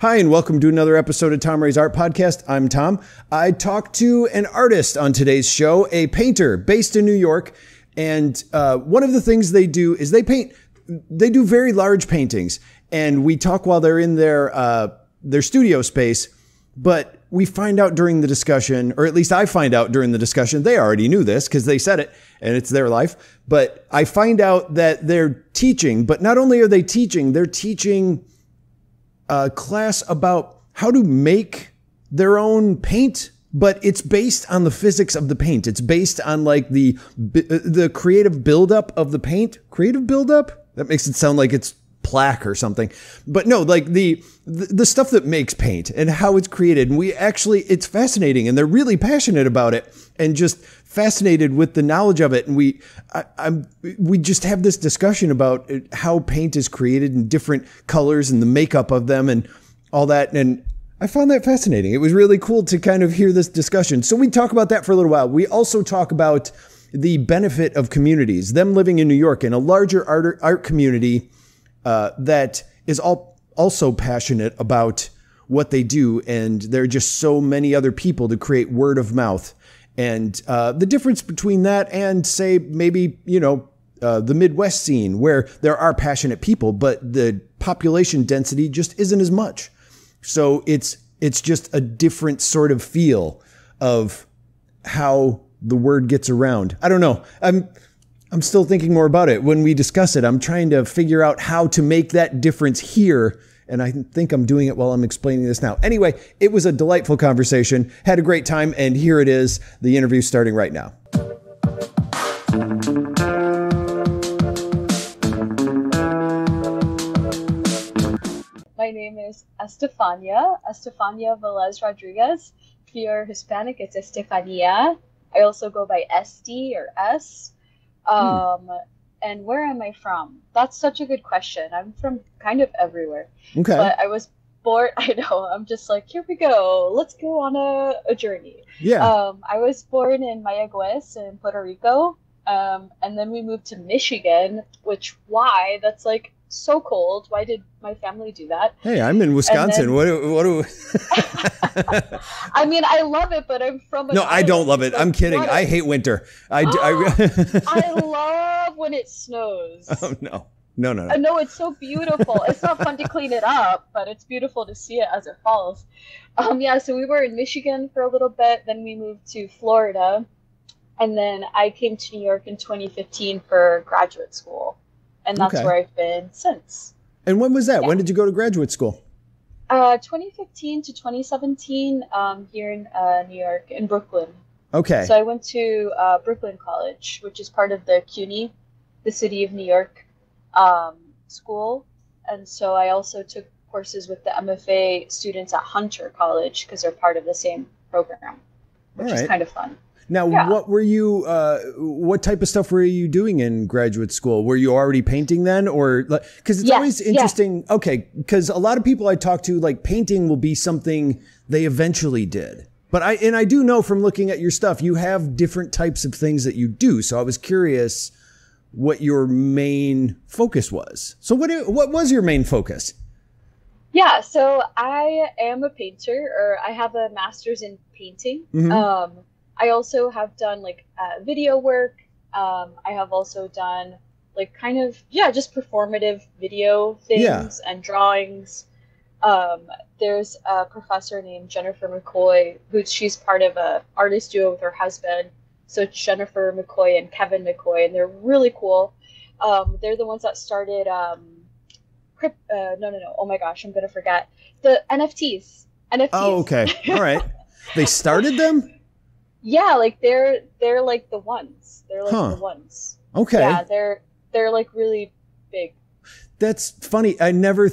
Hi, and welcome to another episode of Tom Ray's Art Podcast. I'm Tom. I talked to an artist on today's show, a painter based in New York. And one of the things they do is they paint. They do very large paintings. And we talk while they're in their studio space. But we find out during the discussion, or at least I find out during the discussion, they already knew this because they said it and it's their life. But I find out that they're teaching, but not only are they teaching, they're teaching a class about how to make their own paint, but it's based on the physics of the paint. It's based on like the creative buildup of the paint. Creative buildup? That makes it sound like it's plaque or something, but no, like the stuff that makes paint and how it's created. And we actually, it's fascinating, and they're really passionate about it and just fascinated with the knowledge of it. And we just have this discussion about how paint is created and different colors and the makeup of them and all that. And I found that fascinating. It was really cool to kind of hear this discussion. So we talk about that for a little while. We also talk about the benefit of communities, them living in New York in a larger art community that is also passionate about what they do. And there are just so many other people to create word of mouth. And the difference between that and, say, maybe, the Midwest scene, where there are passionate people, but the population density just isn't as much. So it's just a different sort of feel of how the word gets around. I don't know. I'm still thinking more about it. When we discuss it, I'm trying to figure out how to make that difference here. And I think I'm doing it while I'm explaining this now. Anyway, it was a delightful conversation. Had a great time. And here it is. The interview starting right now. My name is Estefania Velez Rodriguez. If you're Hispanic, it's Estefania. I also go by Esti or S. And where am I from? That's such a good question. I'm from kind of everywhere. Okay. But I was born, I know, I'm just like, here we go. Let's go on a journey. Yeah. I was born in Mayaguez in Puerto Rico. And then we moved to Michigan, which, why? That's like so cold. Why did my family do that? Hey, I'm in Wisconsin. Then, what do I mean, I love it, but I'm from a No, I don't love it. I'm kidding. I hate winter. I love when it snows. Oh no. No. No, it's so beautiful. It's not fun to clean it up, but it's beautiful to see it as it falls. Yeah, so we were in Michigan for a little bit, then we moved to Florida, and then I came to New York in 2015 for graduate school. And that's okay. Where I've been since. And when was that? Yeah. When did you go to graduate school? 2015 to 2017 here in New York, in Brooklyn. Okay. So I went to Brooklyn College, which is part of the CUNY, the City of New York school. And so I also took courses with the MFA students at Hunter College because they're part of the same program, which is kind of fun. Now, yeah. What type of stuff were you doing in graduate school? Were you already painting then, or because it's always interesting? Yeah. Okay, because a lot of people I talk to, like, painting will be something they eventually did. But I do know from looking at your stuff, you have different types of things that you do. So I was curious what your main focus was. So what was your main focus? Yeah, so I am a painter, or I have a master's in painting. Mm-hmm. I also have done like video work. I have also done like just performative video things and drawings. There's a professor named Jennifer McCoy, she's part of an artist duo with her husband. So it's Jennifer McCoy and Kevin McCoy, and they're really cool. They're the ones that started, oh my gosh, I'm going to forget. The NFTs. Oh, okay. All right. They started them? Yeah, like they're like the ones. They're like the ones. Okay. Yeah, they're like really big. That's funny. I never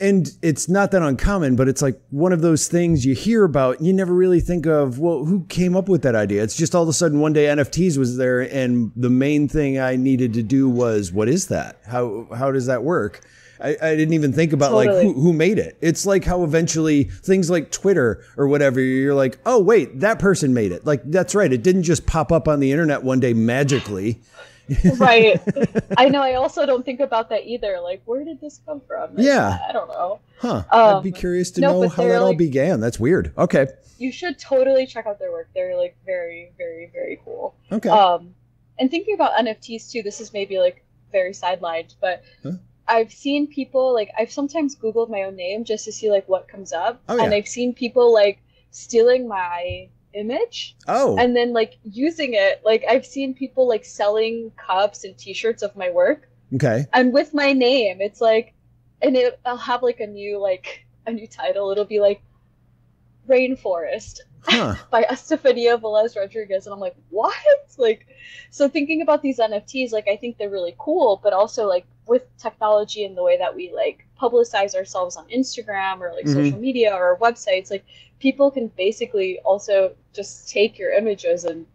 and it's not that uncommon, but it's like one of those things you hear about and you never really think of, well, who came up with that idea? It's just all of a sudden one day NFTs was there, and the main thing I needed to do was, what is that? How does that work? I didn't even think about like who made it. It's like how eventually things like Twitter or whatever, you're like, oh, wait, that person made it. Like, that's right. It didn't just pop up on the internet one day magically. Right. I know. I also don't think about that either. Like, where did this come from? Like, yeah. I don't know. Huh. I'd be curious to know how that all began. That's weird. Okay. You should totally check out their work. They're like very, very, very cool. Okay. And thinking about NFTs too, this is maybe like very sidelined, but I've seen people, like, I've sometimes Googled my own name just to see like what comes up. Oh, yeah. And I've seen people like stealing my image and then like using it. Like, I've seen people like selling cups and t-shirts of my work. Okay. And with my name, it's like, and I'll have like a new title. It'll be like Rainforest by Estefania Velez Rodriguez. And I'm like, what? Like, so thinking about these NFTs, like, I think they're really cool, but also like with technology and the way that we like publicize ourselves on Instagram or like social media or our websites, like people can basically also just take your images and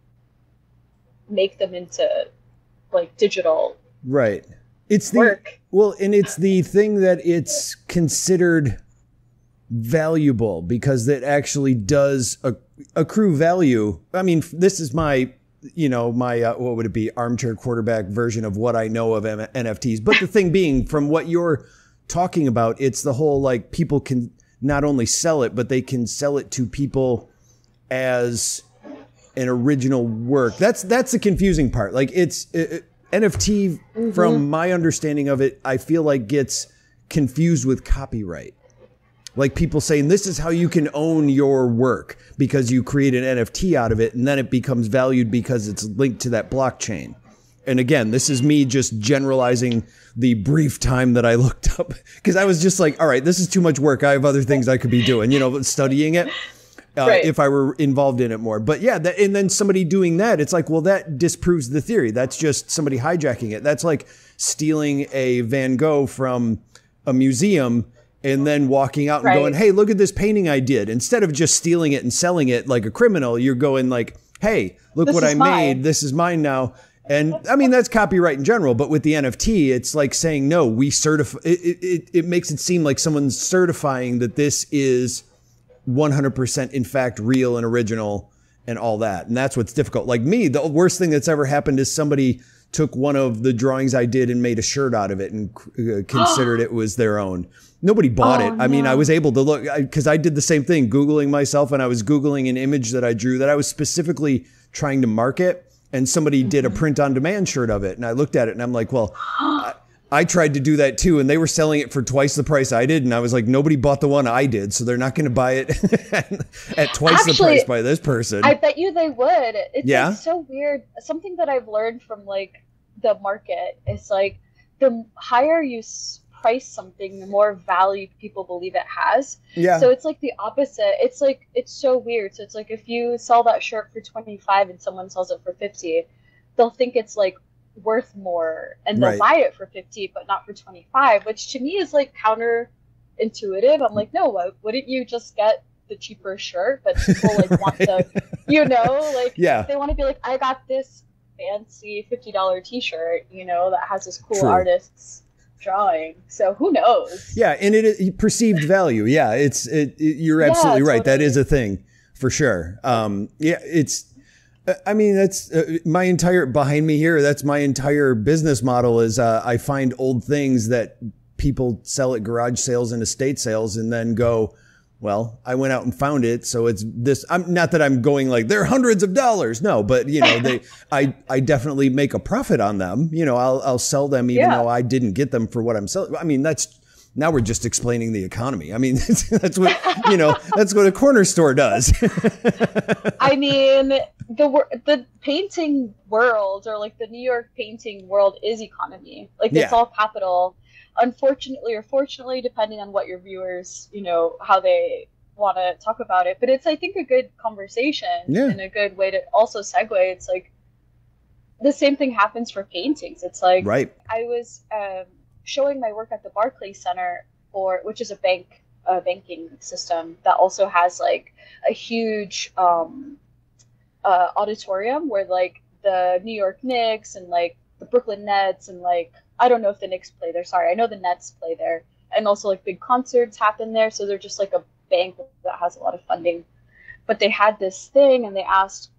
make them into like digital work. Well, and it's the thing that it's considered valuable because that actually does accrue value. I mean, this is my, you know, my, what would it be? Armchair quarterback version of what I know of NFTs. But the thing being, from what you're talking about, it's the whole, like, people can not only sell it, but they can sell it to people as an original work. That's the confusing part. Like, it's NFT, from my understanding of it, I feel like gets confused with copyright. Like people saying, this is how you can own your work because you create an NFT out of it, and then it becomes valued because it's linked to that blockchain. And again, this is me just generalizing the brief time that I looked up, because I was just like, all right, this is too much work. I have other things I could be doing, you know, studying it if I were involved in it more. But yeah, that, and then somebody doing that, it's like, well, that disproves the theory. That's just somebody hijacking it. That's like stealing a Van Gogh from a museum and then walking out and going, hey, look at this painting I did. Instead of just stealing it and selling it like a criminal, you're going like, hey, look what I made. This is mine now. And I mean, that's copyright in general. But with the NFT, it's like saying, no, we certify. It makes it seem like someone's certifying that this is 100% in fact real and original and all that. And that's what's difficult. Like me, the worst thing that's ever happened is somebody took one of the drawings I did and made a shirt out of it and considered it was their own. Nobody bought it. I mean, I was able to look because I did the same thing, Googling myself, and I was Googling an image that I drew that I was specifically trying to market, and somebody did a print on demand shirt of it. And I looked at it and I'm like, well, I tried to do that too. And they were selling it for twice the price I did. And I was like, nobody bought the one I did. So they're not going to buy it at twice the price by this person. I bet you they would. It's like so weird. Something that I've learned from like the market is like the higher you price something, the more value people believe it has. Yeah. So it's like the opposite. It's like, it's so weird. So it's like if you sell that shirt for $25 and someone sells it for $50, they'll think it's like worth more and they'll buy it for $50 but not for $25, which to me is like counterintuitive. I'm like, no, wouldn't you just get the cheaper shirt? But people like want the, you know, like they want to be like, I got this fancy $50 t-shirt, you know, that has this cool artist's drawing. So who knows? Yeah. And it is perceived value. Yeah. It's you're absolutely right. That is a thing for sure. Yeah. It's, I mean, that's my entire behind me here. That's my entire business model is I find old things that people sell at garage sales and estate sales and then go, well, I went out and found it. So it's this. I'm not that I'm going like they're hundreds of dollars. No, but, you know, they I definitely make a profit on them. You know, I'll sell them even though I didn't get them for what I'm selling. I mean, that's now we're just explaining the economy. I mean, that's what, you know, that's what a corner store does. I mean, the painting world or like the New York painting world is economy. Like it's all capital. Unfortunately or fortunately, depending on what your viewers, you know, how they want to talk about it. But it's, I think, a good conversation and a good way to also segue. It's like the same thing happens for paintings. It's like I was showing my work at the Barclays Center, which is a banking system that also has like a huge auditorium where like the New York Knicks and like the Brooklyn Nets and like, I don't know if the Knicks play there. Sorry, I know the Nets play there. And also, like, big concerts happen there. So they're just, like, a bank that has a lot of funding. But they had this thing, and they asked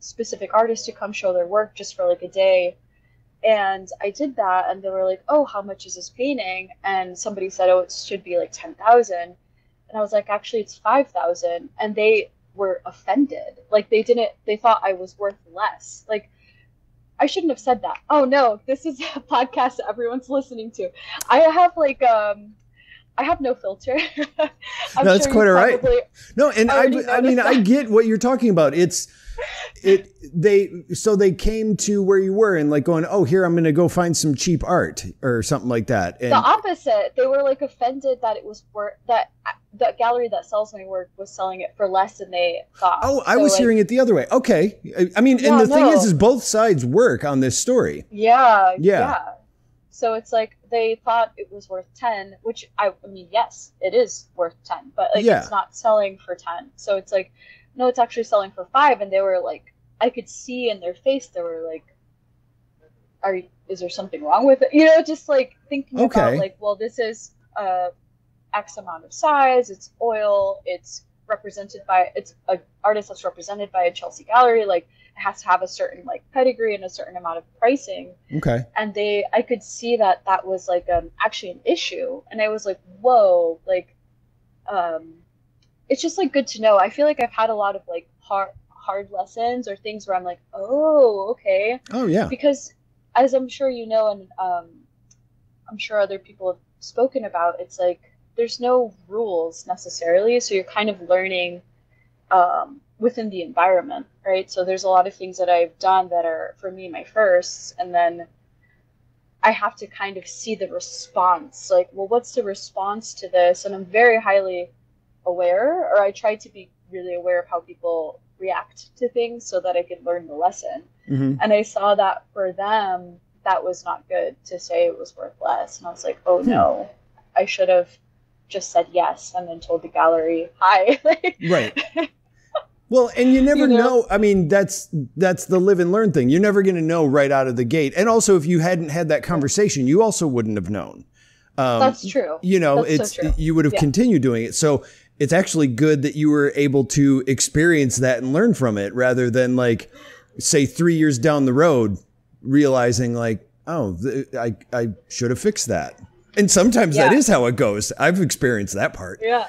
specific artists to come show their work just for, like, a day. And I did that, and they were like, oh, how much is this painting? And somebody said, oh, it should be like 10,000. And I was like, actually, it's 5,000. And they were offended. Like, they thought I was worth less. Like, I shouldn't have said that. Oh, no, this is a podcast that everyone's listening to. I have like, I have no filter. No, it's quite all right. No, and I mean, that. I get what you're talking about. So they came to where you were and like going, oh, here, I'm going to go find some cheap art or something like that. And the opposite. They were like offended that it was worth that. The gallery that sells my work was selling it for less than they thought. Oh, I was like, hearing it the other way. Okay. I mean, yeah, and the thing is both sides work on this story. Yeah. Yeah. Yeah. So it's like they thought it was worth 10, which I mean, yes, it is worth 10, but like it's not selling for 10. So it's like, no, it's actually selling for 5. And they were like, I could see in their face, they were like, is there something wrong with it? You know, just like thinking about like, well, this is X amount of size, it's oil, it's represented by, it's an artist that's represented by a Chelsea gallery. Like, it has to have a certain like pedigree and a certain amount of pricing. Okay. And I could see that was like actually an issue. And I was like, whoa, like, it's just like good to know. I feel like I've had a lot of like hard lessons or things where I'm like, oh, okay. Oh yeah. Because as I'm sure you know, and I'm sure other people have spoken about, it's like, there's no rules necessarily. So you're kind of learning within the environment, right? So there's a lot of things that I've done that are, for me, my firsts. And then I have to kind of see the response. Like, well, what's the response to this? And I'm very highly aware, or I try to be really aware of how people react to things so that I could learn the lesson. Mm-hmm. And I saw that for them, that was not good to say it was worth less. And I was like, oh, no, I should have just said yes and then told the gallery hi. Right. Well, and you never know. I mean, that's the live and learn thing. You're never going to know right out of the gate. And also, if you hadn't had that conversation, you also wouldn't have known. That's true. You know, that's so true. You would have continued doing it. So it's actually good that you were able to experience that and learn from it, rather than like, say, 3 years down the road, realizing like, oh, I should have fixed that. And sometimes that is how it goes. I've experienced that part. Yeah.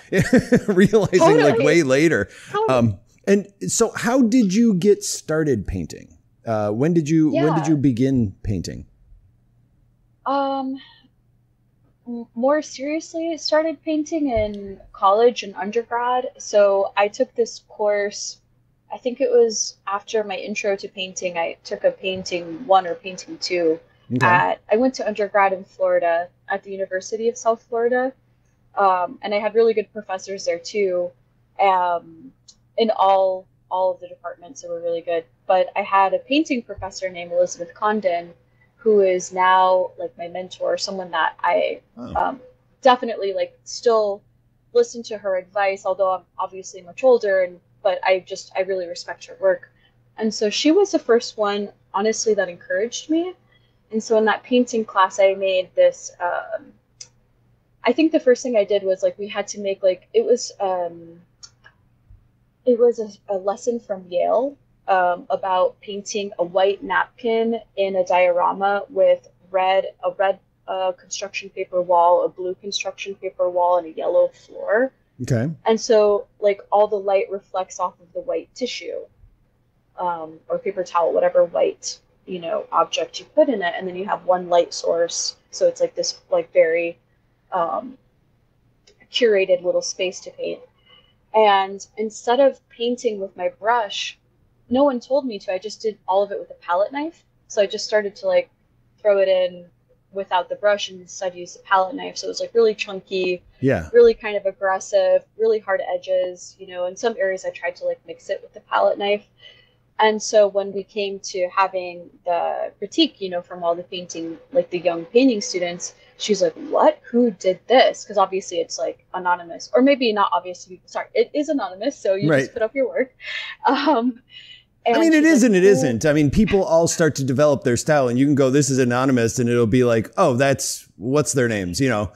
Realizing like way later. Totally. And so how did you get started painting? When did you begin painting? More seriously, I started painting in college and undergrad. So I took this course, I think it was after my intro to painting. I took a painting 1 or painting 2. Okay. I went to undergrad in Florida at the University of South Florida, and I had really good professors there too, in all of the departments that were really good. But I had a painting professor named Elizabeth Condon, who is now like my mentor, someone that I definitely like still listen to her advice, although I'm obviously much older, but I really respect her work. And so she was the first one, honestly, that encouraged me. And so in that painting class, I made this, I think the first thing I did was like, we had to make like, it was a lesson from Yale about painting a white napkin in a diorama with a red construction paper wall, a blue construction paper wall, and a yellow floor. Okay. And so like all the light reflects off of the white tissue or paper towel, whatever white, you know, object you put in it, and then you have one light source. So it's like this like very curated little space to paint. And instead of painting with my brush, no one told me to, I just did all of it with a palette knife. So I just started to like throw it in without the brush, and instead used the palette knife. So it was like really chunky, really kind of aggressive, really hard edges, you know. In some areas I tried to like mix it with the palette knife. And so when we came to having the critique, you know, from all the painting, like the young painting students, she's like, what? Who did this? Because obviously it's like anonymous, or maybe not obvious to people. Sorry, it is anonymous. So you just put up your work. And I mean, it is and it isn't. I mean, people all start to develop their style, and you can go, this is anonymous, and it'll be like, oh, that's, what's their names, you know?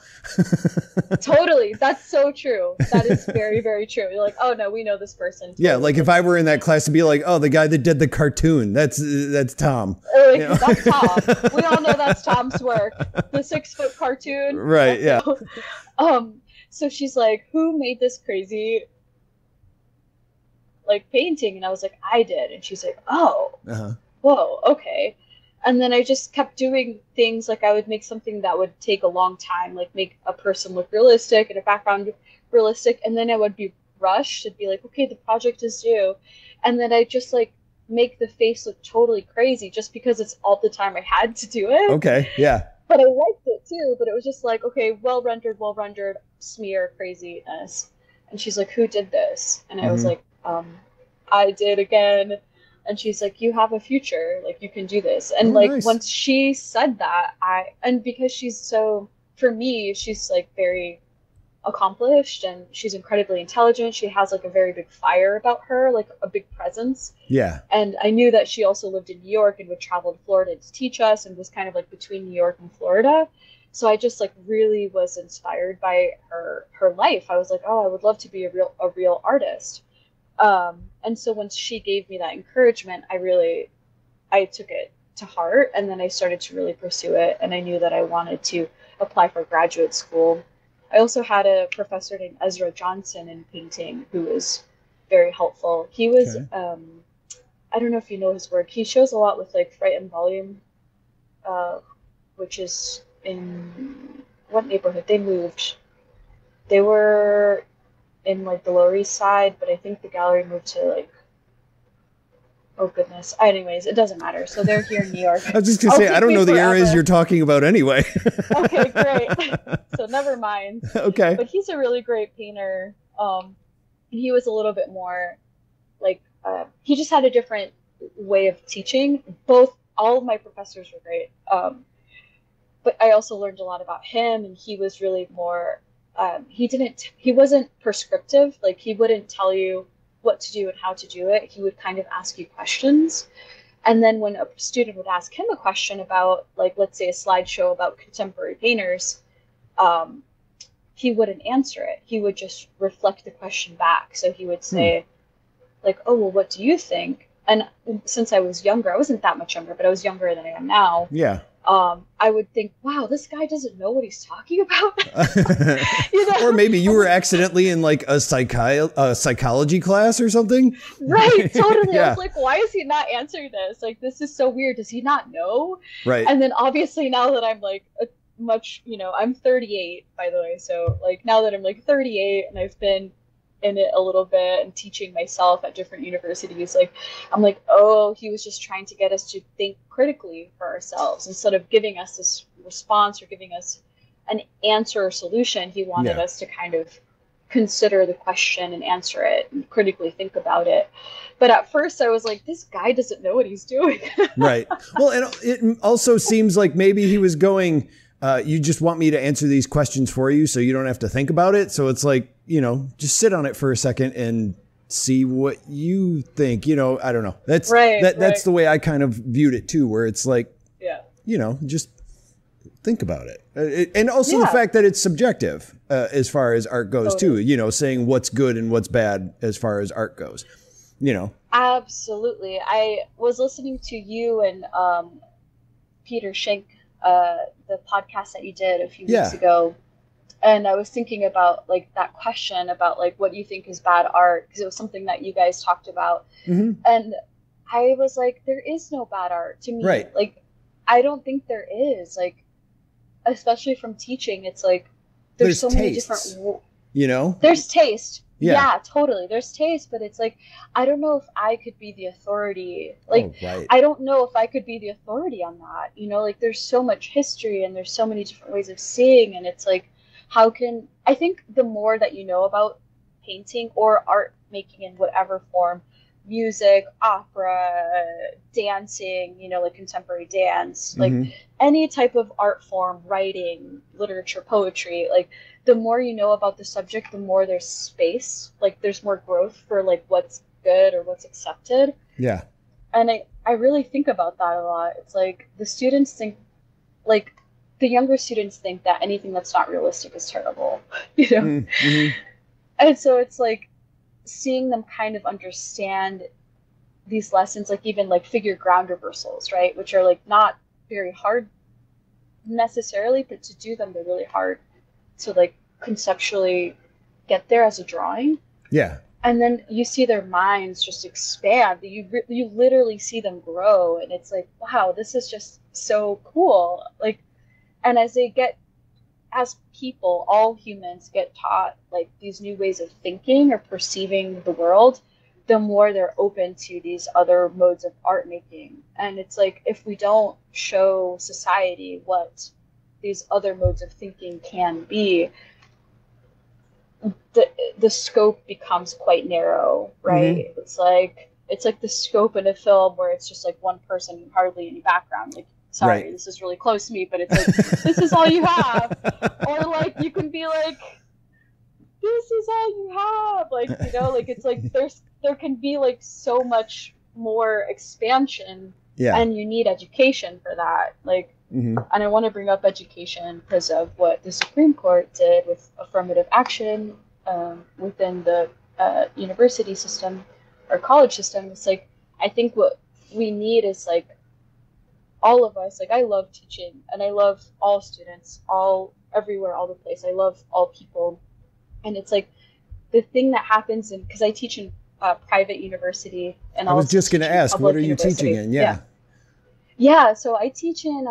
Totally. That's so true. That is very, very true. You're like, oh, no, we know this person. Totally. Yeah, like if I were in that class to be like, oh, the guy that did the cartoon, that's Tom. Like, you know? That's Tom. We all know that's Tom's work. The 6-foot cartoon. Right, yeah. So she's like, who made this crazy like painting? And I was like, I did. And she's like, oh, whoa, okay. And then I just kept doing things. Like I would make something that would take a long time, like make a person look realistic and a background realistic. And then I would be rushed and be like, okay, the project is due. And then I just like make the face look totally crazy just because it's all the time I had to do it. Okay. Yeah. But I liked it too, but it was just like, okay, well rendered, smear, craziness. And she's like, who did this? And I was like, I did again. And she's like, you have a future, like you can do this. And nice. Once she said that, and because she's so, for me, she's like very accomplished and she's incredibly intelligent. She has like a very big fire about her, like a big presence. Yeah. And I knew that she also lived in New York and would travel to Florida to teach us and was kind of like between New York and Florida. So I just like really was inspired by her life. I was like, oh, I would love to be a real artist. And so once she gave me that encouragement, I took it to heart, and then I started to really pursue it. And I knew that I wanted to apply for graduate school. I also had a professor named Ezra Johnson in painting who was very helpful. He was, I don't know if you know his work. He shows a lot with like Fright and Volume, which is in what neighborhood? They moved. They were in like the Lower East Side, but I think the gallery moved to like, oh goodness. Anyways, it doesn't matter. So they're here in New York. I was just gonna say, I don't know the areas you're talking about anyway. Okay, great. So never mind. Okay. But he's a really great painter. He was a little bit more like, he just had a different way of teaching. All of my professors were great. But I also learned a lot about him, and he was really more, he wasn't prescriptive. Like he wouldn't tell you what to do and how to do it. He would kind of ask you questions. And then when a student would ask him a question about, like, let's say a slideshow about contemporary painters, he wouldn't answer it. He would just reflect the question back. So he would say like, oh, well, what do you think? And since I was younger, I wasn't that much younger, but I was younger than I am now. Yeah. I would think, wow, this guy doesn't know what he's talking about. You know? Or maybe you were accidentally in like a psychology class or something. Right. Totally. Yeah. I was like, why is he not answering this? Like, this is so weird. Does he not know? Right. And then obviously now that I'm like I'm 38, by the way. So like now that I'm like 38 and I've been in it a little bit and teaching myself at different universities, like I'm like, oh, he was just trying to get us to think critically for ourselves instead of giving us this response or giving us an answer or solution. He wanted us to kind of consider the question and answer it and critically think about it. But at first I was like, this guy doesn't know what he's doing. Right. Well, and it also seems like maybe he was going, you just want me to answer these questions for you so you don't have to think about it. So it's like, you know, just sit on it for a second and see what you think, you know, I don't know. That's right, that's the way I kind of viewed it too, where it's like, you know, just think about it. And also the fact that it's subjective as far as art goes too, you know, saying what's good and what's bad as far as art goes, you know. Absolutely. I was listening to you and Peter Schenk, the podcast that you did a few weeks ago. And I was thinking about like that question about like what you think is bad art, because it was something that you guys talked about. And I was like, there is no bad art to me. Right. Like, I don't think there is, like, especially from teaching. It's like, there's so many tastes, different, you know, there's taste. Yeah, totally. There's taste, but it's like, I don't know if I could be the authority. Like, I don't know if I could be the authority on that. You know, like there's so much history and there's so many different ways of seeing. And it's like, I think the more that you know about painting or art making in whatever form, music, opera, dancing, you know, like contemporary dance, like any type of art form, writing, literature, poetry, like the more you know about the subject, the more there's space, like there's more growth for like what's good or what's accepted. Yeah. And I really think about that a lot. It's like the students think, like the younger students think that anything that's not realistic is terrible, you know? Mm-hmm. And so it's like seeing them kind of understand these lessons, like even like figure ground reversals, right? Which are like not very hard necessarily, but to do them, they're really hard to like conceptually get there as a drawing. Yeah. And then you see their minds just expand. You literally see them grow, and it's like, wow, this is just so cool. Like, and as they get, as people, all humans get taught like these new ways of thinking or perceiving the world, the more they're open to these other modes of art making. And it's like, if we don't show society what these other modes of thinking can be, the scope becomes quite narrow, right? Mm-hmm. It's like the scope in a film where it's just like one person and hardly any background. Like, sorry, right. This is really close to me, but it's like, this is all you have. Or like, you can be like, this is all you have. Like, you know, like, it's like, there can be like so much more expansion, yeah. And you need education for that. Like, mm-hmm. And I want to bring up education because of what the Supreme Court did with affirmative action within the university system or college system. It's like, I think what we need is like all of us, like I love teaching and I love all students, all everywhere, all the place. I love all people. And it's like the thing that happens in, because I teach in private university. And I was just going to ask, what are you teaching in? Yeah. Yeah, so I teach in,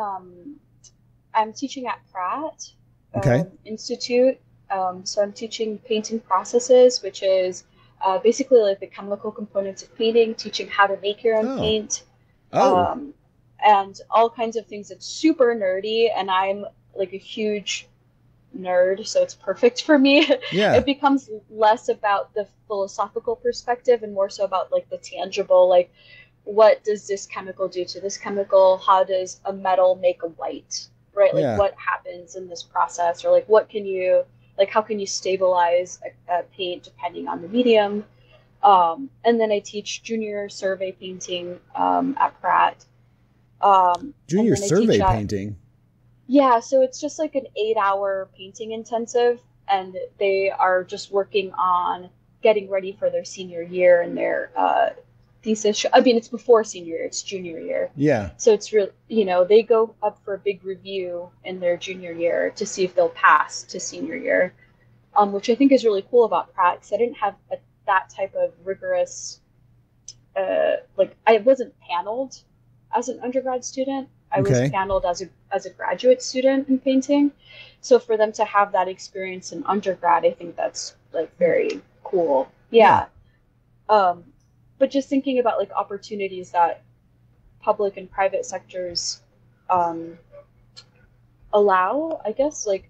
I'm teaching at Pratt Institute. So I'm teaching painting processes, which is basically like the chemical components of painting, teaching how to make your own paint, and all kinds of things. It's super nerdy, and I'm like a huge nerd, so it's perfect for me. Yeah. It becomes less about the philosophical perspective and more so about like the tangible, like, what does this chemical do to this chemical? How does a metal make a white, right? Like, yeah. What happens in this process? Or like, what can you, like, how can you stabilize a paint depending on the medium? And then I teach junior survey painting at Pratt. Junior survey painting? Yeah, so it's just like an 8-hour painting intensive, and they are just working on getting ready for their senior year and their thesis. I mean, it's before senior year, it's junior year. Yeah. So it's really, you know, they go up for a big review in their junior year to see if they'll pass to senior year, which I think is really cool about Pratt, because I didn't have that type of rigorous, like, I wasn't paneled as an undergrad student. I was paneled as a graduate student in painting. So for them to have that experience in undergrad, I think that's like very cool. Yeah. But just thinking about like opportunities that public and private sectors allow, I guess, like,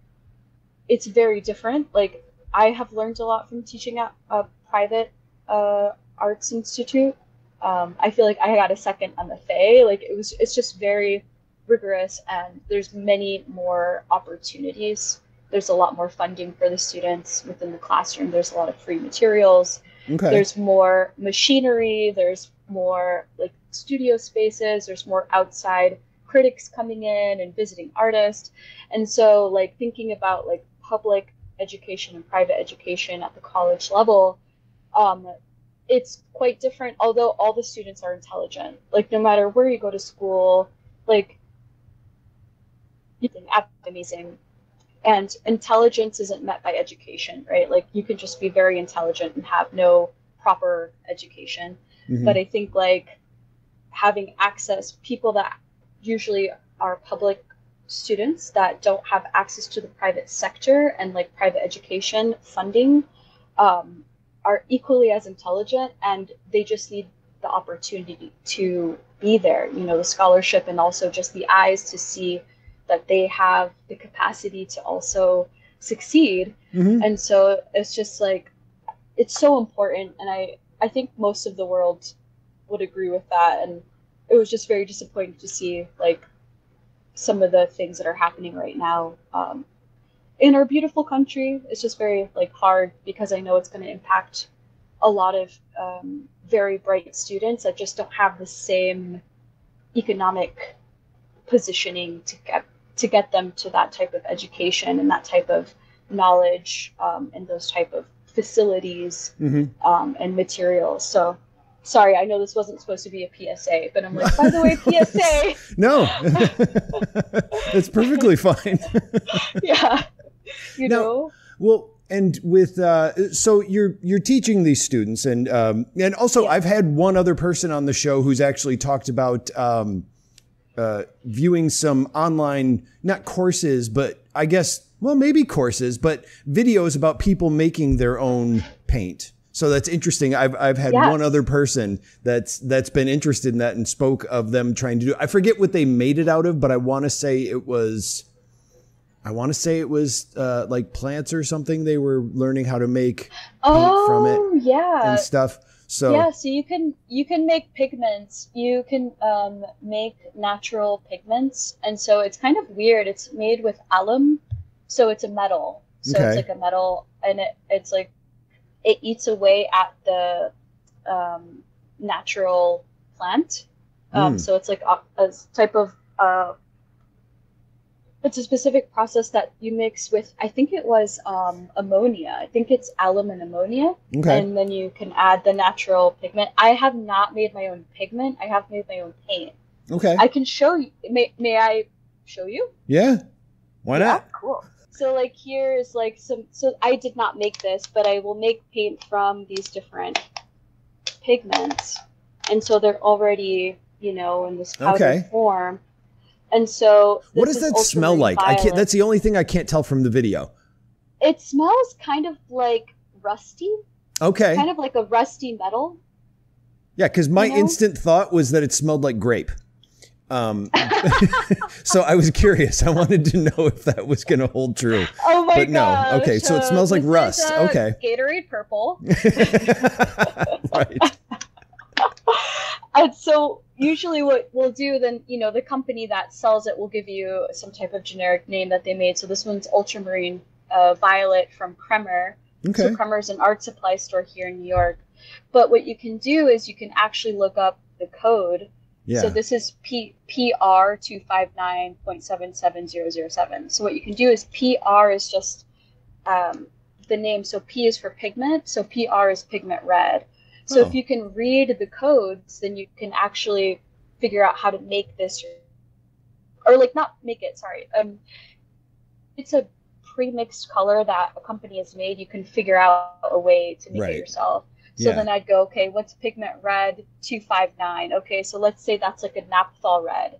it's very different. Like, I have learned a lot from teaching at a private arts institute. I feel like I got a second MFA. Like, it's just very rigorous, and there's many more opportunities. There's a lot more funding for the students within the classroom. There's a lot of free materials. Okay. There's more machinery, there's more like studio spaces, there's more outside critics coming in and visiting artists. And so like thinking about like public education and private education at the college level, it's quite different, although all the students are intelligent. Like, no matter where you go to school, like, you think amazing. And intelligence isn't met by education, right? Like, you can just be very intelligent and have no proper education. Mm-hmm. But I think, like, having access, people that usually are public students that don't have access to the private sector and, like, private education funding are equally as intelligent, and they just need the opportunity to be there, you know, the scholarship and also just the eyes to see that they have the capacity to also succeed. Mm-hmm. And so it's just like, it's so important. And I think most of the world would agree with that. And it was just very disappointing to see like some of the things that are happening right now in our beautiful country. It's just very like hard, because I know it's going to impact a lot of very bright students that just don't have the same economic positioning to get them to that type of education and that type of knowledge and those type of facilities and materials. So sorry, I know this wasn't supposed to be a PSA, but I'm like, by the way, PSA. No, it's perfectly fine. Yeah, you know. Well, and with so you're teaching these students, and also I've had one other person on the show who's actually talked about viewing some online, not courses, but I guess, well, maybe courses, but videos about people making their own paint. So that's interesting. I've had one other person that's been interested in that and spoke of them trying to do, I forget what they made it out of, but I want to say it was, like plants or something. They were learning how to make paint from it and stuff. So so you can make pigments. You can make natural pigments. And so it's kind of weird. It's made with alum. So it's a metal. So it's like a metal, and it's like, it eats away at the natural plant. So it's like a type of, it's a specific process that you mix with, I think it was ammonia. I think it's alum and ammonia. Okay. And then you can add the natural pigment. I have not made my own pigment. I have made my own paint. Okay. I can show you. May I show you? Yeah. Why not? Yeah, cool. So like here's like some, so I did not make this, but I will make paint from these different pigments. And so they're already, you know, in this powder form. And so what does that smell like? Violet. I can't, that's the only thing I can't tell from the video. It smells kind of like rusty. Okay. Kind of like a rusty metal. Yeah. Cause my instant thought was that it smelled like grape. So I was curious. I wanted to know if that was going to hold true. Oh my god! No. Okay. So it smells like rust. Okay. Gatorade purple. Right. And so usually what we'll do then, you know, the company that sells it will give you some type of generic name that they made. So this one's Ultramarine Violet from Kremer. Okay. So Kremer is an art supply store here in New York. But what you can do is you can actually look up the code. Yeah. So this is PR 259.77007. So what you can do is PR is just the name. So P is for pigment. So PR is pigment red. So if you can read the codes, then you can actually figure out how to make this or like not make it. Sorry. It's a pre-mixed color that a company has made. You can figure out a way to make it yourself. So then I'd go, okay, what's pigment red 259? Okay, so let's say that's like a naphthol red.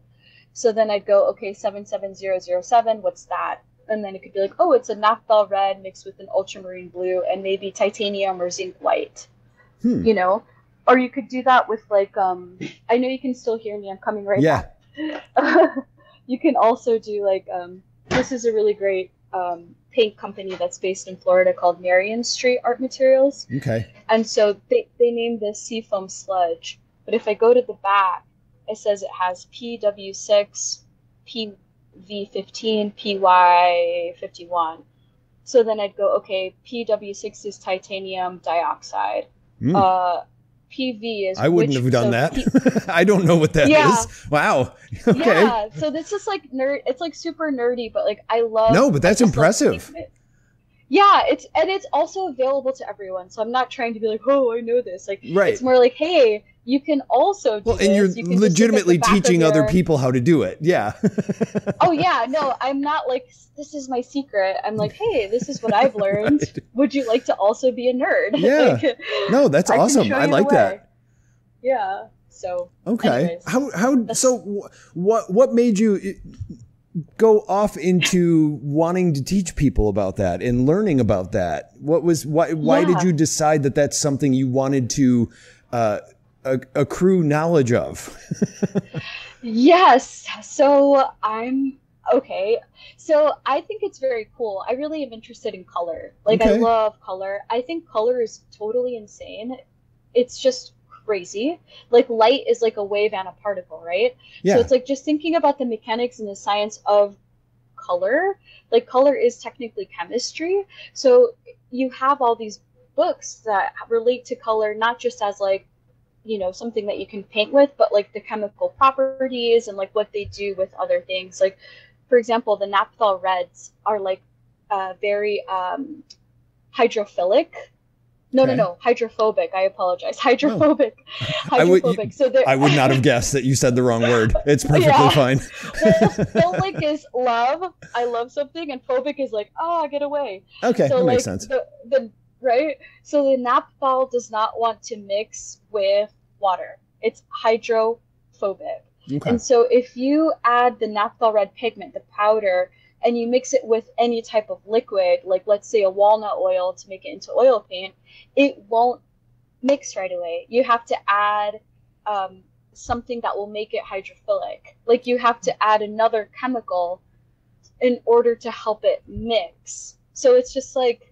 So then I'd go, okay, 77007, what's that? And then it could be like, oh, it's a naphthol red mixed with an ultramarine blue and maybe titanium or zinc white, you know? Or you could do that with like, I know you can still hear me, I'm coming right back. You can also do like, this is a really great paint company that's based in Florida called Marion Street Art Materials. Okay. And so they named this Seafoam Sludge. But if I go to the back, it says it has PW6, PV15, PY51. So then I'd go, okay, PW6 is titanium dioxide. PV is... I wouldn't have done that. I don't know what that is. Wow. Okay. Yeah. So this is like nerd. It's like super nerdy, but like I love... No, but that's impressive. Yeah. It's also available to everyone. So I'm not trying to be like, oh, I know this. Like, it's more like, hey, you can also do this. And you're legitimately teaching other people how to do it. Yeah. Oh yeah. No, I'm not like, this is my secret. I'm like, hey, this is what I've learned. Right. Would you like to also be a nerd? Yeah. Like, no, that's awesome. I like that. Yeah. So. Okay. Anyways, how, so what made you go off into wanting to teach people about that and learning about that? Why did you decide that that's something you wanted to, accrue knowledge of? Yes. So So I think it's very cool. I really am interested in color. Like I love color. I think color is totally insane. It's just crazy. Like light is like a wave and a particle, right? Yeah. So it's like just thinking about the mechanics and the science of color. Like color is technically chemistry. So you have all these books that relate to color, not just as like you know, something that you can paint with, but like the chemical properties and like what they do with other things. Like, for example, the naphthol reds are like very hydrophilic. No, okay. no, hydrophobic. I apologize. Hydrophobic. Oh. Hydrophobic. I would not have guessed that you said the wrong word. It's perfectly fine. Well, philic is love. I love something. And phobic is like, oh, get away. Okay, so that makes sense. Right? So the naphthol does not want to mix with water. It's hydrophobic. Okay. And so if you add the naphthol red pigment, the powder, and you mix it with any type of liquid, like let's say a walnut oil to make it into oil paint, it won't mix right away. You have to add something that will make it hydrophilic. Like you have to add another chemical in order to help it mix. So it's just like,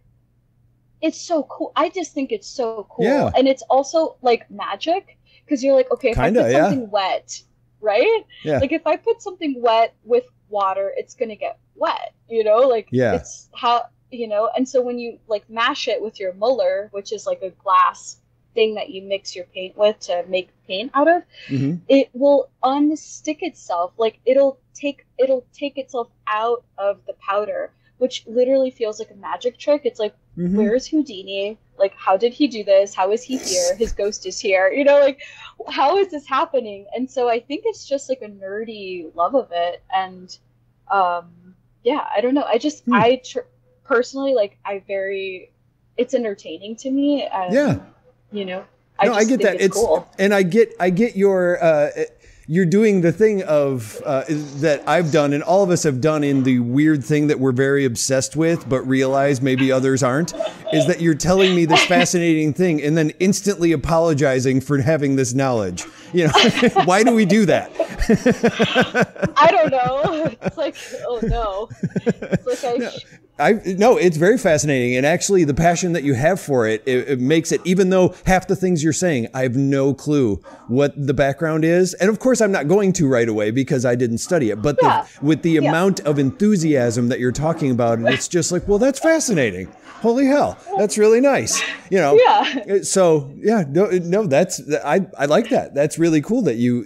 it's so cool. I just think it's so cool. Yeah. And it's also like magic, because you're like, okay, if I put something wet, right? Yeah. Like if I put something wet with water, it's going to get wet, you know, like it's how, you know, and so when you like mash it with your muller, which is like a glass thing that you mix your paint with to make paint out of, it will unstick itself. Like it'll take itself out of the powder, which literally feels like a magic trick. It's like, where's Houdini? Like, how did he do this? How is he here? His ghost is here. You know, like, how is this happening? And so I think it's just like a nerdy love of it. And I don't know. I just, personally, like, it's entertaining to me. And, you know, I get that. It's cool. And I get your, you're doing the thing of that I've done and all of us have done in the weird thing that we're very obsessed with, but realize maybe others aren't, is that you're telling me this fascinating thing and then instantly apologizing for having this knowledge. You know, why do we do that? I don't know. It's like, oh no. It's like no, it's very fascinating. And actually the passion that you have for it, it makes it, even though half the things you're saying, I have no clue what the background is. And of course I'm not going to right away because I didn't study it, but with the amount of enthusiasm that you're talking about, it's just like, well, that's fascinating. Holy hell. That's really nice. You know? Yeah. So yeah, no, that's, I like that. That's really cool that you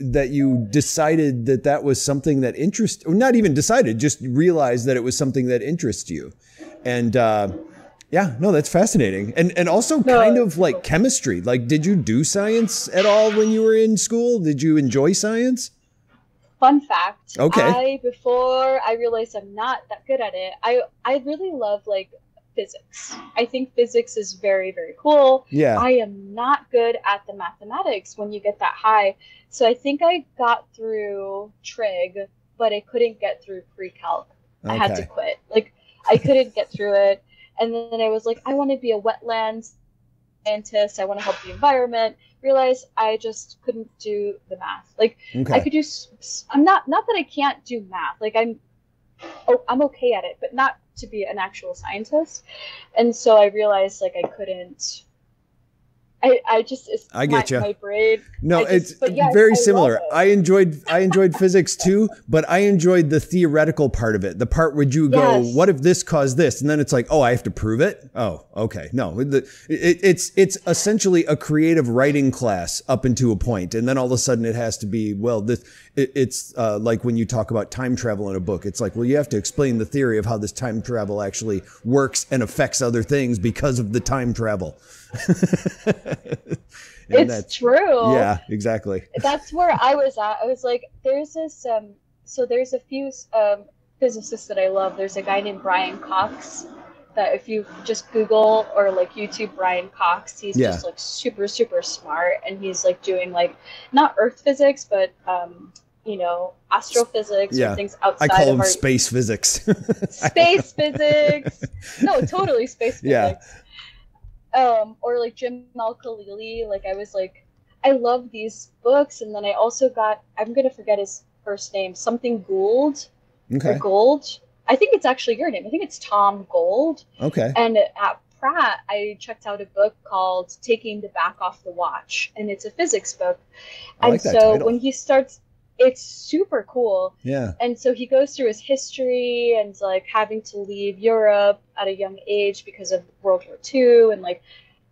decided that was something that interests, or not even decided, just realized that it was something that interests you. And, that's fascinating. And also kind of like chemistry. Like, did you do science at all when you were in school? Did you enjoy science? Fun fact. Okay. Before I realized I'm not that good at it, I really love like physics. I think physics is very, very cool. Yeah. I am not good at the mathematics when you get that high. So I think I got through trig, but I couldn't get through pre-calc. Okay. I had to quit. Like, I couldn't get through it. And then I was like, I want to be a wetlands scientist. I want to help the environment. Realized I just couldn't do the math. Like, okay. I could do, I'm not that I can't do math. Like, I'm okay at it, but not to be an actual scientist. And so I realized, like, I couldn't. I get you. My brain. No, very similar. I enjoyed physics too, but I enjoyed the theoretical part of it. The part where you go, what if this caused this? And then it's like, oh, I have to prove it. Oh, okay. No, it's essentially a creative writing class up into a point. And then all of a sudden it has to be, well, it's like when you talk about time travel in a book, it's like, well, you have to explain the theory of how this time travel actually works and affects other things because of the time travel. It's true. Yeah, exactly. That's where I was at. I was like, there's this, so there's a few physicists that I love. There's a guy named Brian Cox that if you just Google or like YouTube Brian Cox, he's just like super, super smart. And he's like doing like, not earth physics, but, you know, astrophysics or things outside. I call them space physics. Space physics. No, totally space physics. Or like Jim Al-Khalili, like I was like, I love these books. And then I also got, I'm going to forget his first name, something Gould. Okay. Or Gold. I think it's actually your name. I think it's Tom Gold. Okay. And at Pratt, I checked out a book called Taking the Back Off the Watch. And it's a physics book. Title. When he starts, it's super cool. Yeah. And so he goes through his history and like having to leave Europe at a young age because of World War II and like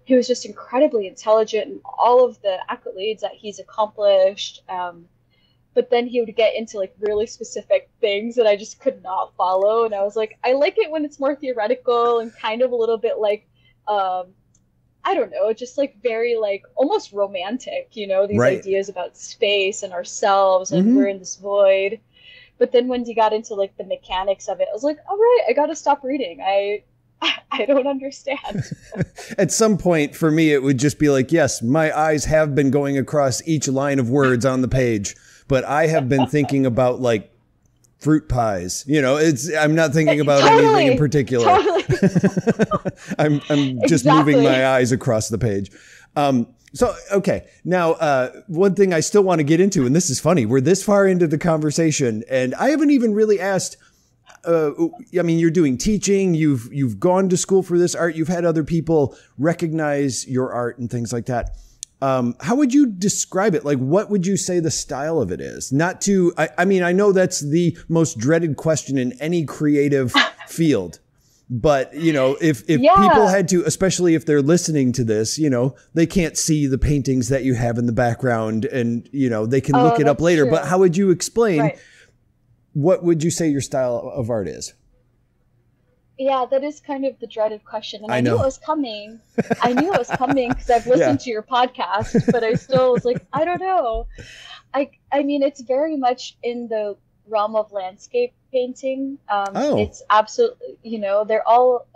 he was just incredibly intelligent and all of the accolades that he's accomplished. But then he would get into like really specific things that I just could not follow. And I was like, I like it when it's more theoretical and kind of a little bit like, I don't know, just like very like almost romantic, you know, these right. ideas about space and ourselves and mm-hmm. we're in this void. But then when he got into like the mechanics of it, I was like, all right, I got to stop reading. I don't understand. At some point for me, it would just be like, yes, my eyes have been going across each line of words on the page, but I have been thinking about like fruit pies, you know, it's, I'm not thinking about totally, anything in particular. Totally. I'm just exactly. moving my eyes across the page. So, okay. Now, one thing I still want to get into, and this is funny, we're this far into the conversation and I haven't even really asked, I mean, you're doing teaching, you've gone to school for this art, you've had other people recognize your art and things like that. How would you describe it? Like, what would you say the style of it is? Not to, I mean, I know that's the most dreaded question in any creative field, but you know, if yeah. people had to, especially if they're listening to this, you know, they can't see the paintings that you have in the background and, you know, they can look it up later, true. But how would you explain right. what would you say your style of art is? Yeah, that is kind of the dreaded question. And I knew it was coming. I knew it was coming because I've listened yeah. to your podcast, but I still was like, I don't know. I mean, it's very much in the realm of landscape painting. It's absolutely, you know, they're all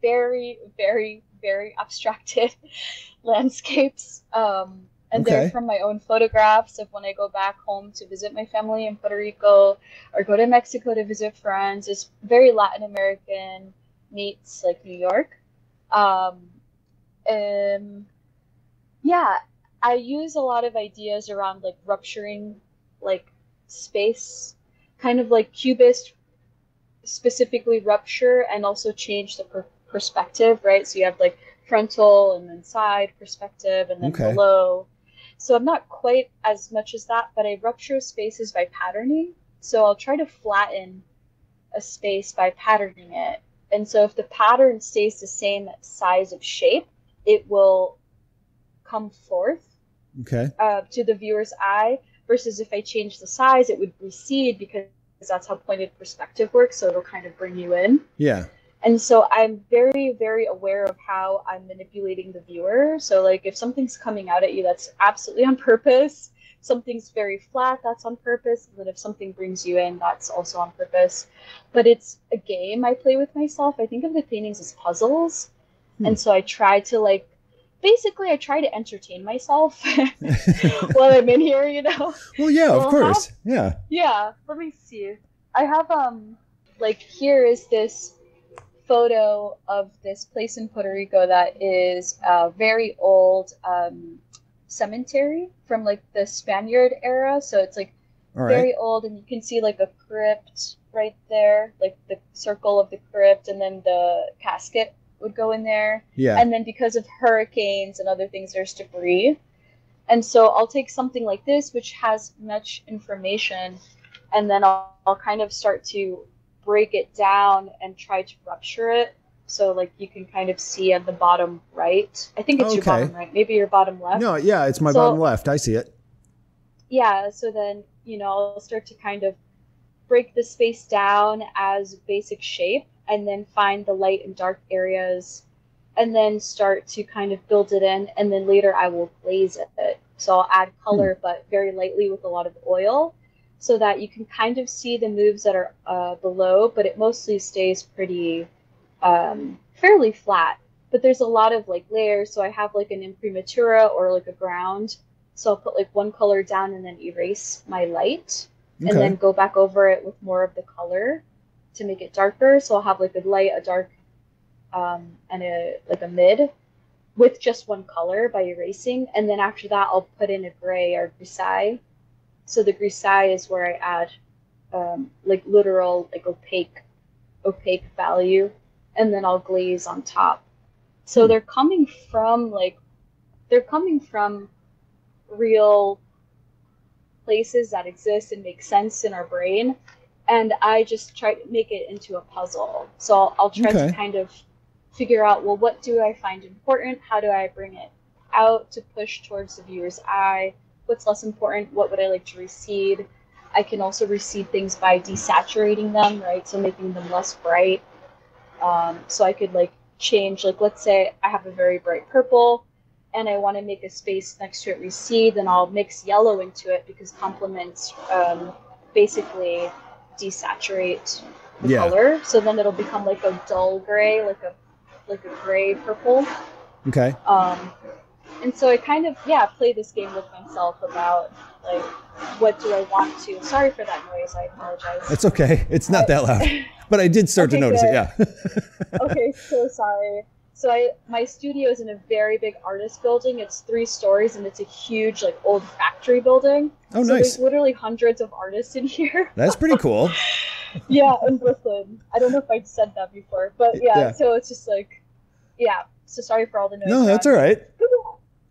very, very, very abstracted landscapes. And okay. they're from my own photographs of when I go back home to visit my family in Puerto Rico or go to Mexico to visit friends. It's very Latin American meets like New York. Yeah, I use a lot of ideas around like rupturing like space, kind of like Cubist specifically rupture and also change the perspective, right? So you have like frontal and then side perspective and then okay. below. So I'm not quite as much as that, but I rupture spaces by patterning. So I'll try to flatten a space by patterning it. And so if the pattern stays the same size of shape, it will come forth okay. To the viewer's eye, versus if I change the size, it would recede because that's how pointed perspective works. So it'll kind of bring you in. Yeah. And so I'm very, very aware of how I'm manipulating the viewer. So like if something's coming out at you, that's absolutely on purpose. If something's very flat, that's on purpose. And then if something brings you in, that's also on purpose. But it's a game I play with myself. I think of the paintings as puzzles. And so I try to like, basically I try to entertain myself while I'm in here, you know? Well, yeah, of course. Yeah. Yeah. Let me see. I have like here is this photo of this place in Puerto Rico that is a very old cemetery from like the Spaniard era. So it's like all very right. old, and you can see like a crypt right there, like the circle of the crypt, and then the casket would go in there. Yeah. And then because of hurricanes and other things, there's debris. And so I'll take something like this, which has much information, and then I'll kind of start to break it down and try to rupture it. So like you can kind of see at the bottom right. I think it's okay. your bottom right. Maybe your bottom left. No, yeah, it's my bottom left. I see it. Yeah, so then, you know, I'll start to kind of break the space down as basic shape and then find the light and dark areas and then start to kind of build it in, and then later I will glaze it. So I'll add color but very lightly with a lot of oil, so that you can kind of see the moves that are below, but it mostly stays pretty fairly flat. But there's a lot of like layers, so I have like an imprimatura or like a ground. So I'll put like one color down and then erase my light okay. and then go back over it with more of the color to make it darker. So I'll have like a light, a dark, and a mid with just one color by erasing. And then after that, I'll put in a gray or grisaille. So the grisaille is where I add like literal, like opaque value, and then I'll glaze on top. So they're coming from real places that exist and make sense in our brain. And I just try to make it into a puzzle. So I'll try to kind of figure out, well, what do I find important? How do I bring it out to push towards the viewer's eye? What's less important? What would I like to recede? I can also recede things by desaturating them, right? So making them less bright. So I could like change, like let's say I have a very bright purple and I want to make a space next to it recede, then I'll mix yellow into it because complements basically desaturate the color. So then it'll become like a dull gray, like a gray purple. Okay. And so I kind of, play this game with myself about, like, what do I want to... Sorry for that noise. I apologize. It's okay. It's not that loud. But I did start to notice it, yeah. Okay, so sorry. So my studio is in a very big artist building. It's 3 stories, and it's a huge, like, old factory building. Oh, so nice. There's literally hundreds of artists in here. That's pretty cool. Yeah, in Brooklyn. I don't know if I said that before, but yeah. So it's just like, So sorry for all the noise. No, that's all right.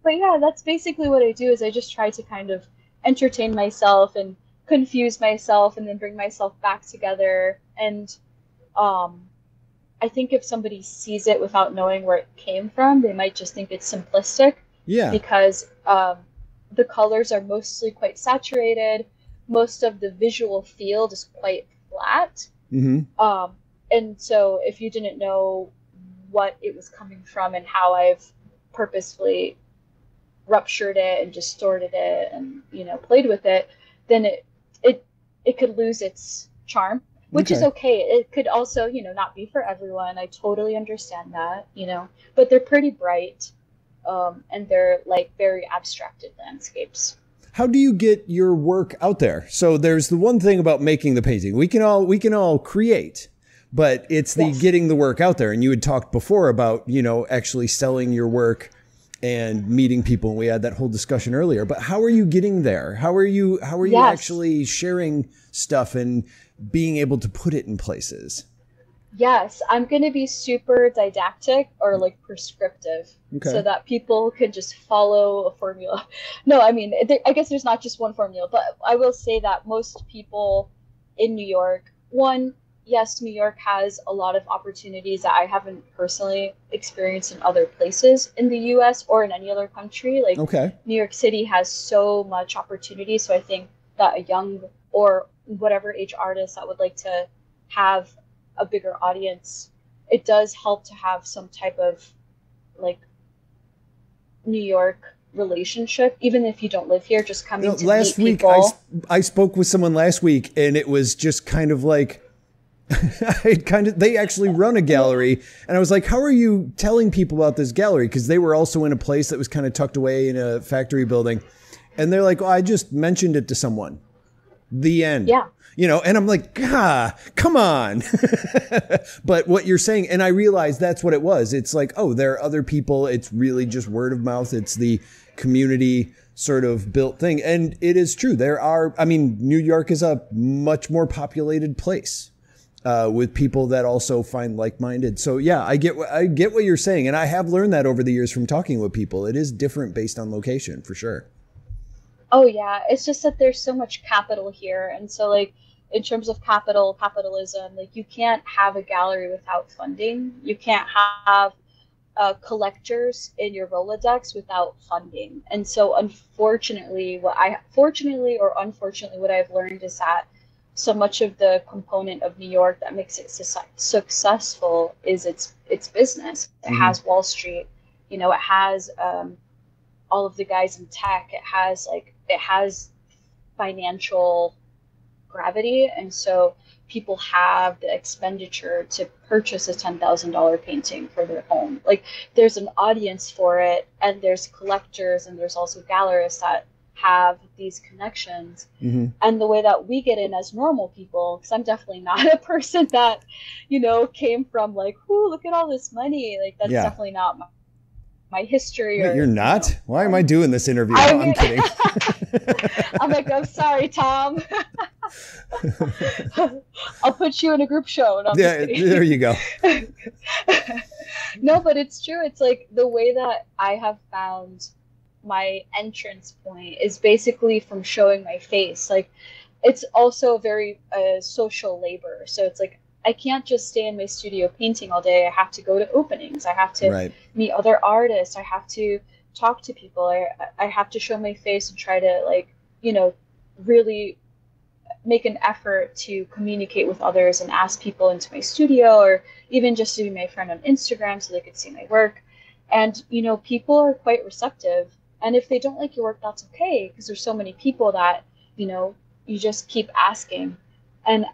But yeah, that's basically what I do is I just try to kind of entertain myself and confuse myself and then bring myself back together. And I think if somebody sees it without knowing where it came from, they might just think it's simplistic. Yeah. Because the colors are mostly quite saturated. Most of the visual field is quite flat. Mm-hmm. And so if you didn't know what it was coming from and how I've purposefully ruptured it and distorted it and, you know, played with it, then it could lose its charm, which is okay. It could also, you know, not be for everyone. I totally understand that, you know, but they're pretty bright and they're like very abstracted landscapes. How do you get your work out there? So there's the one thing about making the painting. We can all create, but it's the getting the work out there. And you had talked before about, you know, actually selling your work and meeting people, and we had that whole discussion earlier. But how are you getting there? How are you actually sharing stuff and being able to put it in places? Yes, I'm going to be super didactic or like prescriptive, so that people can just follow a formula. No, I mean, I guess there's not just one formula, but I will say that most people in New York, yes, New York has a lot of opportunities that I haven't personally experienced in other places in the U.S. or in any other country. Like New York City has so much opportunity. So I think that a young or whatever age artist that would like to have a bigger audience, it does help to have some type of like New York relationship, even if you don't live here, just coming to meet people. I spoke with someone last week and it was just kind of like, they actually run a gallery, and I was like, how are you telling people about this gallery? Because they were also in a place that was kind of tucked away in a factory building, and they're like, oh, I just mentioned it to someone. The end. Yeah. You know, and I'm like, come on. But what you're saying, and I realized that's what it was. It's like, oh, there are other people. It's really just word of mouth. It's the community sort of built thing. And it is true. New York is a much more populated place. With people that also find like-minded. So yeah, I get what you're saying. And I have learned that over the years from talking with people. It is different based on location for sure. Oh yeah. It's just that there's so much capital here. And so like in terms of capitalism, like you can't have a gallery without funding. You can't have collectors in your Rolodex without funding. And so unfortunately, what I've learned is that so much of the component of New York that makes it successful is its business. It has Wall Street, you know, it has all of the guys in tech, it has financial gravity. And so people have the expenditure to purchase a $10,000 painting for their home. Like there's an audience for it, and there's collectors, and there's also gallerists that have these connections. And the way that we get in as normal people, because I'm definitely not a person that, you know, came from like, ooh, look at all this money. Like that's definitely not my history. Wait, you're not? You know, why am I doing this interview? I'm kidding. I'm like, I'm sorry, Tom. I'll put you in a group show. And there you go. No, but it's true. It's like the way that I have found my entrance point is basically from showing my face. Like it's also very social labor. So it's like, I can't just stay in my studio painting all day. I have to go to openings. I have to meet other artists. I have to talk to people. I have to show my face and try to, like, you know, really make an effort to communicate with others and ask people into my studio, or even just to be my friend on Instagram so they could see my work. And, you know, people are quite receptive. And if they don't like your work, that's okay, because there's so many people that, you know, you just keep asking. And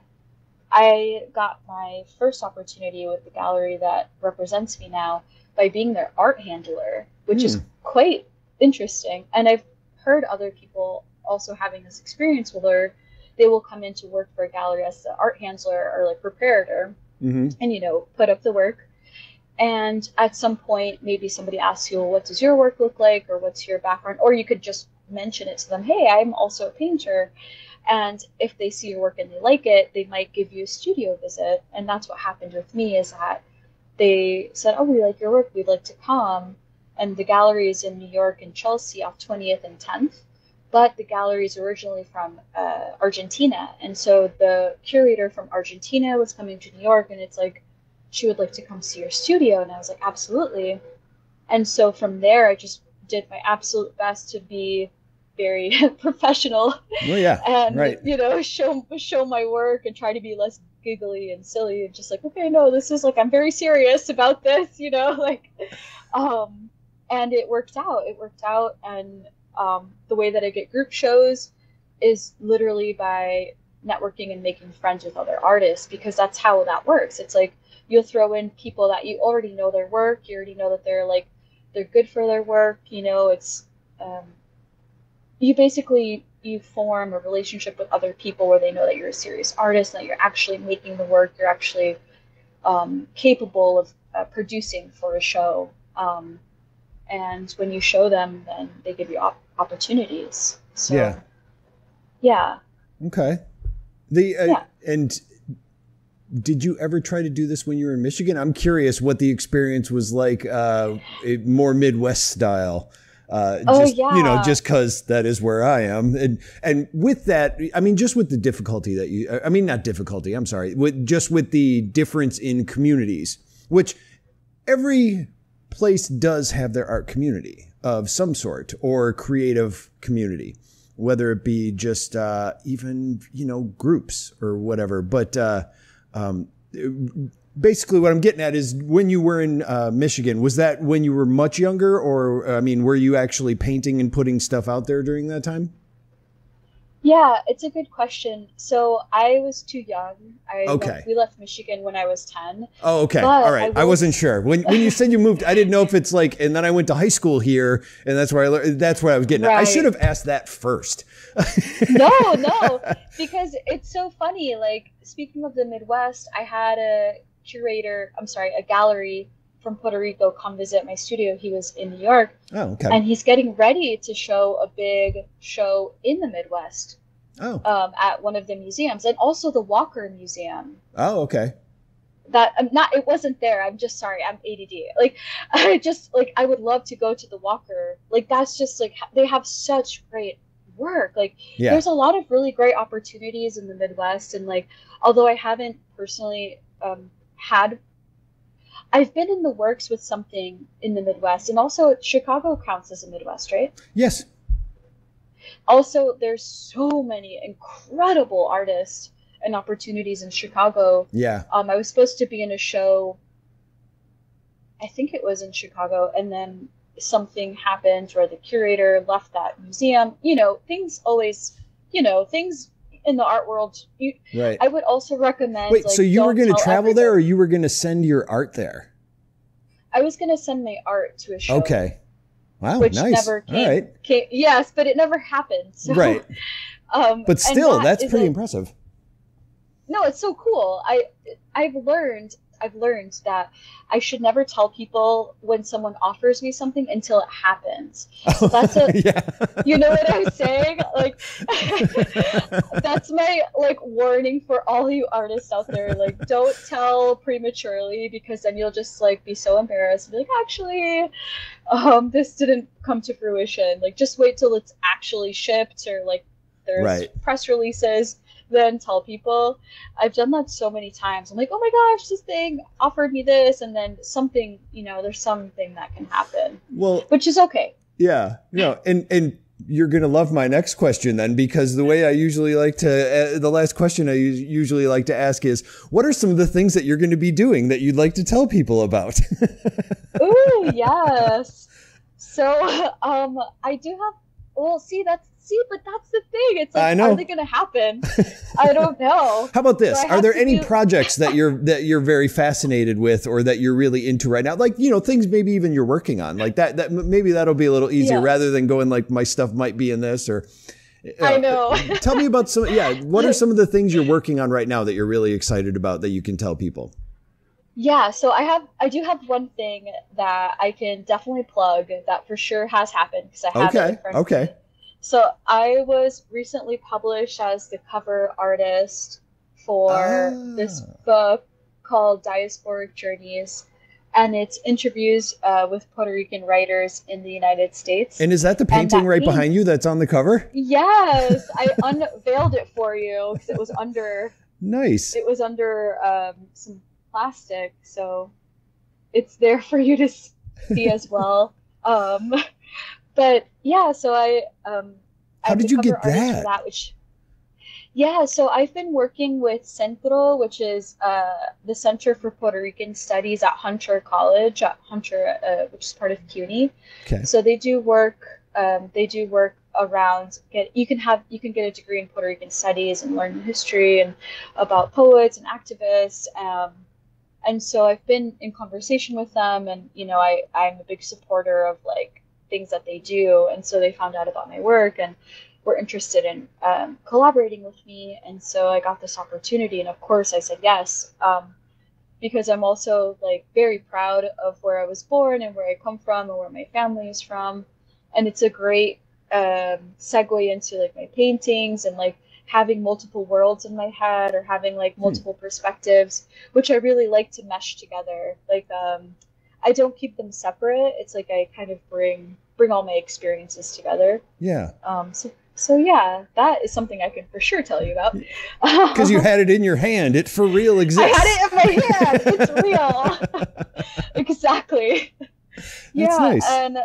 I got my first opportunity with the gallery that represents me now by being their art handler, which is quite interesting. And I've heard other people also having this experience where they will come in to work for a gallery as the art handler or like preparator and, you know, put up the work. And at some point, maybe somebody asks you, well, what does your work look like, or what's your background? Or you could just mention it to them. Hey, I'm also a painter. And if they see your work and they like it, they might give you a studio visit. And that's what happened with me, is that they said, oh, we like your work. We'd like to come. And the gallery is in New York and Chelsea off 20th and 10th. But the gallery is originally from Argentina. And so the curator from Argentina was coming to New York, and it's like, she would like to come see your studio. And I was like, absolutely. And so from there, I just did my absolute best to be very professional and, you know, show my work and try to be less giggly and silly and just like, okay, no, this is like, I'm very serious about this, you know, like, and it worked out, And the way that I get group shows is literally by networking and making friends with other artists, because that's how that works. It's like, you'll throw in people that you already know their work. You already know that they're like, they're good for their work. You know, it's, you basically, you form a relationship with other people where they know that you're a serious artist, and that you're actually making the work. You're actually capable of producing for a show. And when you show them, then they give you opportunities. So, yeah. Okay. The, and did you ever try to do this when you were in Michigan? I'm curious what the experience was like, more Midwest style. You know, just because that is where I am. And with that, I mean, just with the difficulty that you, I mean, not difficulty, I'm sorry, with just with the difference in communities, which every place does have their art community of some sort, or creative community, whether it be just even, you know, groups or whatever. But basically what I'm getting at is, when you were in Michigan, was that when you were much younger, or, I mean, were you actually painting and putting stuff out there during that time? Yeah, it's a good question. So I was too young. We left Michigan when I was 10. Oh, okay. All right. I wasn't sure. When you said you moved, I didn't know if it's like, and then I went to high school here, and that's where I learned, that's where I was getting at. I should have asked that first. No, because it's so funny. Like, speaking of the Midwest, I had a gallery from Puerto Rico come visit my studio. He was in New York. Oh, okay. And he's getting ready to show a big show in the Midwest at one of the museums, and also the Walker Museum. Oh, okay. It wasn't there. I'm just sorry. I'm ADD. Like, I would love to go to the Walker. Like, that's just like, they have such great work. Like, there's a lot of really great opportunities in the Midwest. And like, although I haven't personally I've been in the works with something in the Midwest, and also Chicago counts as the Midwest, right? Yes. Also, there's so many incredible artists and opportunities in Chicago. Yeah. I was supposed to be in a show, I think it was in Chicago, and then something happened where the curator left that museum. You know, things in the art world, I would also recommend. Wait, so you were going to travel there, or you were going to send your art there? I was going to send my art to a show. Okay. Wow. Which nice. Never came. All right. Yes, but it never happened. So, right. But still, that's pretty impressive. No, it's so cool. I've learned that I should never tell people when someone offers me something until it happens. So that's you know what I'm saying? Like, that's my like warning for all you artists out there. Like, don't tell prematurely, because then you'll just like be so embarrassed and be like, actually, this didn't come to fruition. Like, just wait till it's actually shipped, or like there's press releases. than tell people. I've done that so many times. I'm like, oh my gosh, this thing offered me this, and then something, you know, there's something that can happen. Well, which is okay. Yeah, no, and you're going to love my next question then, because the way I usually like to, the last question I usually like to ask is, what are some of the things that you're going to be doing that you'd like to tell people about? Ooh, yes. So I do have, well, but that's the thing. It's like, are they going to happen? I don't know. How about this? So are there any projects that you're very fascinated with, or that you're really into right now? Like, you know, things maybe even you're working on like that maybe that'll be a little easier rather than going like, my stuff might be in this or. I know. Tell me about some. Yeah. What are some of the things you're working on right now that you're really excited about that you can tell people? Yeah, so I do have one thing that I can definitely plug that for sure has happened because I have it in front of me. Okay. So I was recently published as the cover artist for this book called Diasporic Journeys, and it's interviews with Puerto Rican writers in the United States. And is that the painting behind you that's on the cover? Yes, I unveiled it for you because it was under. Nice. It was under some plastic, so it's there for you to see as well. But yeah, so how did you get that? So I've been working with Centro, which is the Center for Puerto Rican Studies at Hunter College, which is part of CUNY. Okay. So they do work. They do work around you can get a degree in Puerto Rican Studies and learn history and about poets and activists. And so I've been in conversation with them, and you know I'm a big supporter of like things that they do, and so they found out about my work and were interested in collaborating with me, and so I got this opportunity, and of course I said yes, because I'm also like very proud of where I was born and where I come from and where my family is from, and it's a great segue into like my paintings and like having multiple worlds in my head or having like multiple perspectives, which I really like to mesh together. Like I don't keep them separate. It's like I kind of bring all my experiences together. Yeah. So yeah, that is something I can for sure tell you about. Because you had it in your hand. It for real exists. I had it in my hand. It's real. Exactly. That's nice. And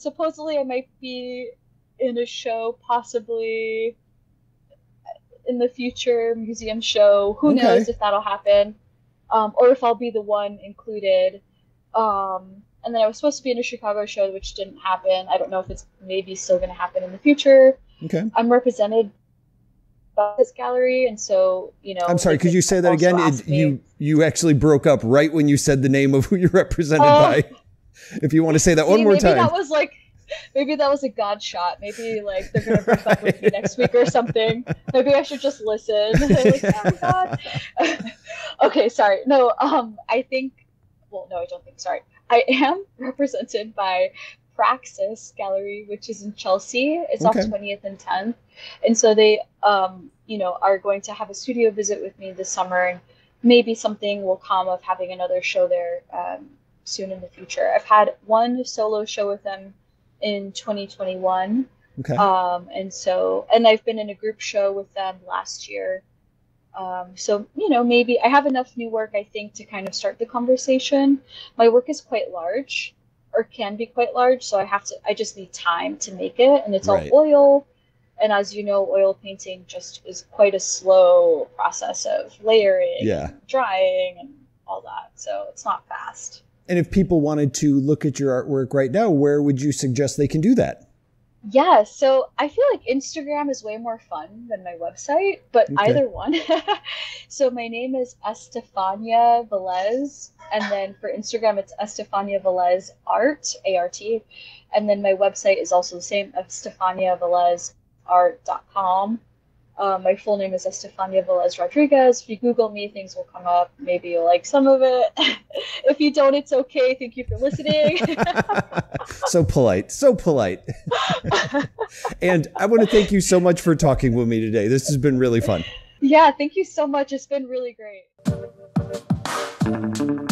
supposedly I might be in a show, possibly in the future, museum show. Who knows if that'll happen, or if I'll be the one included. And then I was supposed to be in a Chicago show, which didn't happen. I don't know if it's maybe still going to happen in the future. Okay. I'm represented by this gallery, and so, you know. I'm sorry, could you say that again? You actually broke up right when you said the name of who you're represented by. If you want to say that one more time. Maybe that was a God shot. Maybe like they're going to break up with me next week or something. Maybe I should just listen. Like, oh, God. Okay, sorry. No, I am represented by Praxis Gallery, which is in Chelsea. It's off 20th and 10th. And so they, are going to have a studio visit with me this summer, and maybe something will come of having another show there soon in the future. I've had one solo show with them in 2021. Okay. And I've been in a group show with them last year. Maybe I have enough new work, I think, to kind of start the conversation. My work is quite large, or can be quite large. So I just need time to make it, and it's all oil. And as you know, oil painting just is quite a slow process of layering, and drying and all that. So it's not fast. And if people wanted to look at your artwork right now, where would you suggest they can do that? Yeah, so I feel like Instagram is way more fun than my website, but either one. So my name is Estefania Velez, and then for Instagram, it's Estefania Velez Art, A-R-T. And then my website is also the same, estefaniavelezart.com. My full name is Estefania Velez Rodriguez. If you Google me, things will come up. Maybe you'll like some of it. If you don't, it's okay. Thank you for listening. So polite. And I want to thank you so much for talking with me today. This has been really fun. Yeah, thank you so much. It's been really great.